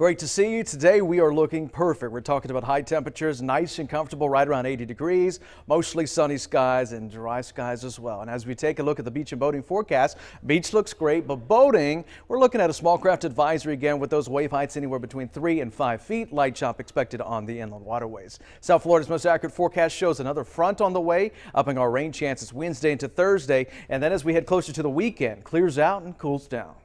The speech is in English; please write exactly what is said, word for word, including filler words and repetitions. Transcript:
Great to see you. Today we are looking perfect. We're talking about high temperatures, nice and comfortable, right around eighty degrees, mostly sunny skies and dry skies as well. And as we take a look at the beach and boating forecast, beach looks great, but boating, we're looking at a small craft advisory again with those wave heights anywhere between three and five feet. Light chop expected on the inland waterways. South Florida's most accurate forecast shows another front on the way, upping our rain chances Wednesday into Thursday. And then as we head closer to the weekend, clears out and cools down.